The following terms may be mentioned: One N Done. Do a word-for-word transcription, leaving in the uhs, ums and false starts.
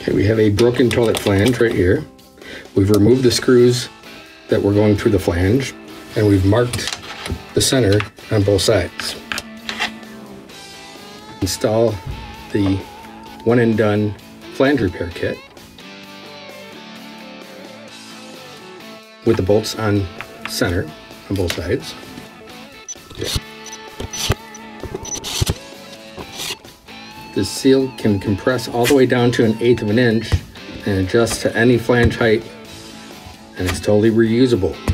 Okay, we have a broken toilet flange right here. We've removed the screws that were going through the flange, and we've marked the center on both sides. Install the One N Done flange repair kit with the bolts on center on both sides. Okay. The seal can compress all the way down to an eighth of an inch and adjust to any flange height, and it's totally reusable.